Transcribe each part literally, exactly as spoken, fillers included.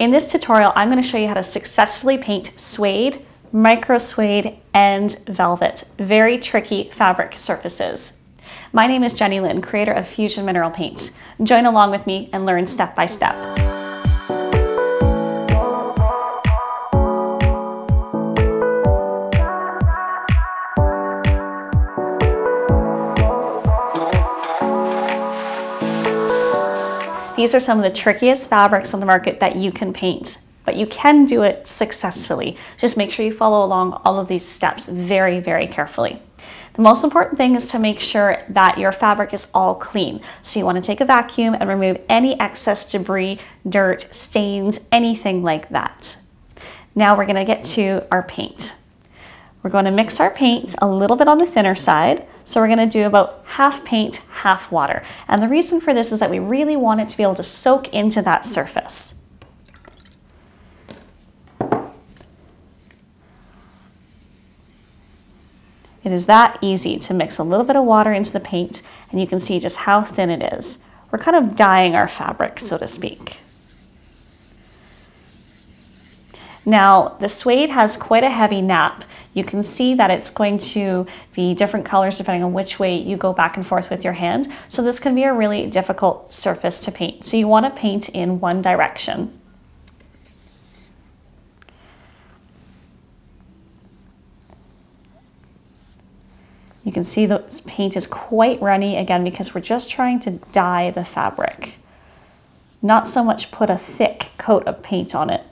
In this tutorial, I'm going to show you how to successfully paint suede, micro suede, and velvet, very tricky fabric surfaces. My name is Jennylyn, creator of Fusion Mineral Paints. Join along with me and learn step by step. These are some of the trickiest fabrics on the market that you can paint, but you can do it successfully. Just make sure you follow along all of these steps very, very carefully. The most important thing is to make sure that your fabric is all clean. So you want to take a vacuum and remove any excess debris, dirt, stains, anything like that. Now we're going to get to our paint. We're going to mix our paint a little bit on the thinner side. So we're going to do about half paint, half water. And the reason for this is that we really want it to be able to soak into that surface. It is that easy to mix a little bit of water into the paint, and you can see just how thin it is. We're kind of dyeing our fabric, so to speak. Now, the suede has quite a heavy nap. You can see that it's going to be different colors depending on which way you go back and forth with your hand. So this can be a really difficult surface to paint. So you want to paint in one direction. You can see the paint is quite runny again because we're just trying to dye the fabric. Not so much put a thick coat of paint on it.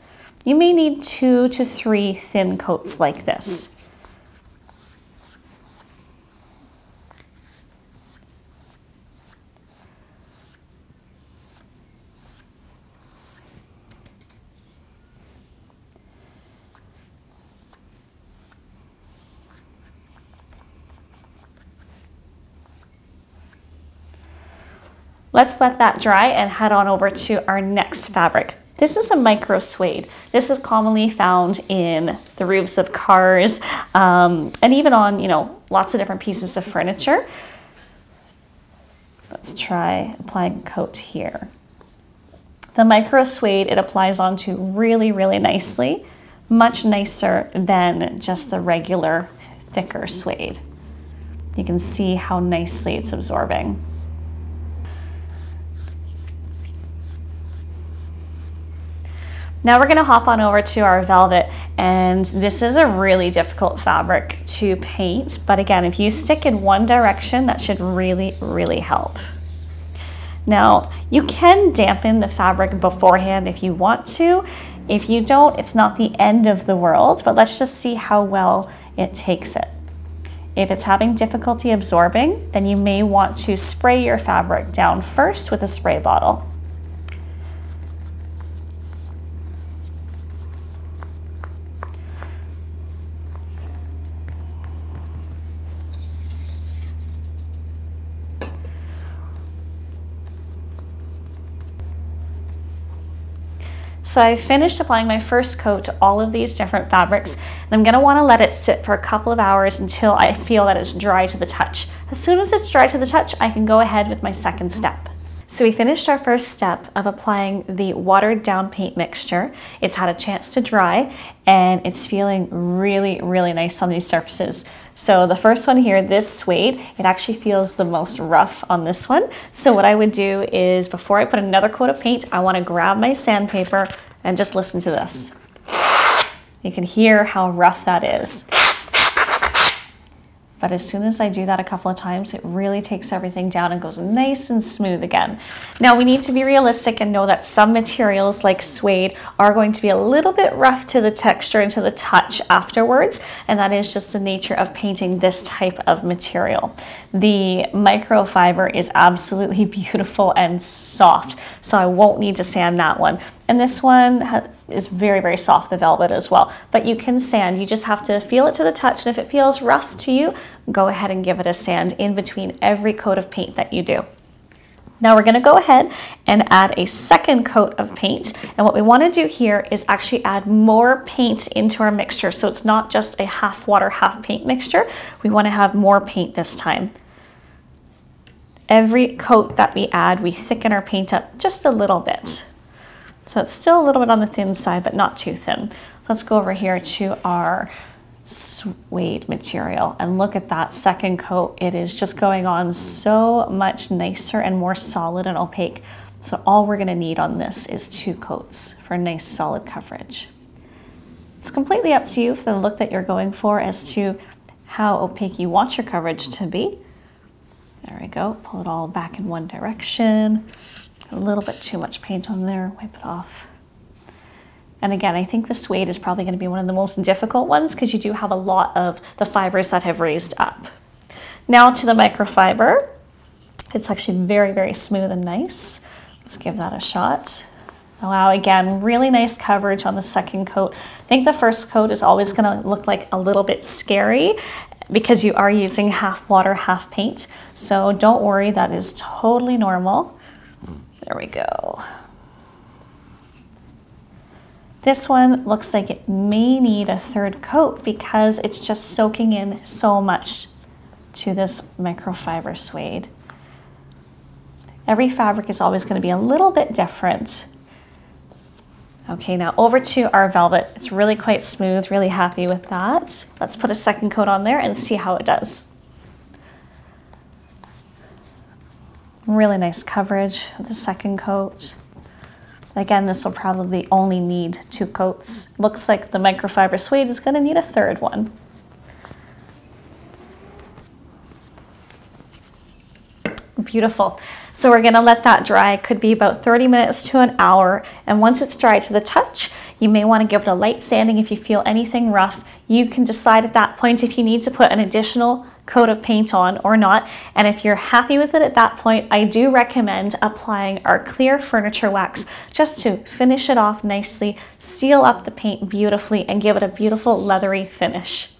You may need two to three thin coats like this. Let's let that dry and head on over to our next fabric. This is a micro suede. This is commonly found in the roofs of cars um, and even on, you know, lots of different pieces of furniture. Let's try applying a coat here. The micro suede, it applies onto really, really nicely, much nicer than just the regular thicker suede. You can see how nicely it's absorbing. Now we're going to hop on over to our velvet, and this is a really difficult fabric to paint, but again, if you stick in one direction, that should really, really help. Now, you can dampen the fabric beforehand if you want to. If you don't, it's not the end of the world, but let's just see how well it takes it. If it's having difficulty absorbing, then you may want to spray your fabric down first with a spray bottle. So I finished applying my first coat to all of these different fabrics, and I'm going to want to let it sit for a couple of hours until I feel that it's dry to the touch. As soon as it's dry to the touch, I can go ahead with my second step. So we finished our first step of applying the watered down paint mixture. It's had a chance to dry, and it's feeling really, really nice on these surfaces. So the first one here, this suede, it actually feels the most rough on this one. So what I would do is before I put another coat of paint, I want to grab my sandpaper and just listen to this. You can hear how rough that is. But as soon as I do that a couple of times, it really takes everything down and goes nice and smooth again. Now we need to be realistic and know that some materials like suede are going to be a little bit rough to the texture and to the touch afterwards, and that is just the nature of painting this type of material. The microfiber is absolutely beautiful and soft, so I won't need to sand that one. And this one has, is very, very soft, the velvet as well. But you can sand, you just have to feel it to the touch. And if it feels rough to you, go ahead and give it a sand in between every coat of paint that you do. Now we're gonna go ahead and add a second coat of paint. And what we wanna do here is actually add more paint into our mixture. So it's not just a half water, half paint mixture. We wanna have more paint this time. Every coat that we add, we thicken our paint up just a little bit. So it's still a little bit on the thin side, but not too thin. Let's go over here to our suede material and look at that second coat. It is just going on so much nicer and more solid and opaque. So all we're gonna need on this is two coats for a nice solid coverage. It's completely up to you for the look that you're going for as to how opaque you want your coverage to be. There we go, pull it all back in one direction. A little bit too much paint on there, wipe it off. And again, I think the suede is probably going to be one of the most difficult ones because you do have a lot of the fibers that have raised up. Now to the microfiber. It's actually very, very smooth and nice. Let's give that a shot. Wow, again, really nice coverage on the second coat. I think the first coat is always going to look like a little bit scary because you are using half water, half paint. So don't worry, that is totally normal. There we go. This one looks like it may need a third coat because it's just soaking in so much to this microfiber suede. Every fabric is always going to be a little bit different. Okay, now over to our velvet. It's really quite smooth, really happy with that. Let's put a second coat on there and see how it does. Really nice coverage with the second coat. Again, this will probably only need two coats. Looks like the microfiber suede is gonna need a third one. Beautiful. So we're gonna let that dry. It could be about thirty minutes to an hour. And once it's dry to the touch, you may wanna give it a light sanding if you feel anything rough. You can decide at that point if you need to put an additional coat of paint on or not. And if you're happy with it at that point, I do recommend applying our clear furniture wax just to finish it off nicely, seal up the paint beautifully, and give it a beautiful leathery finish.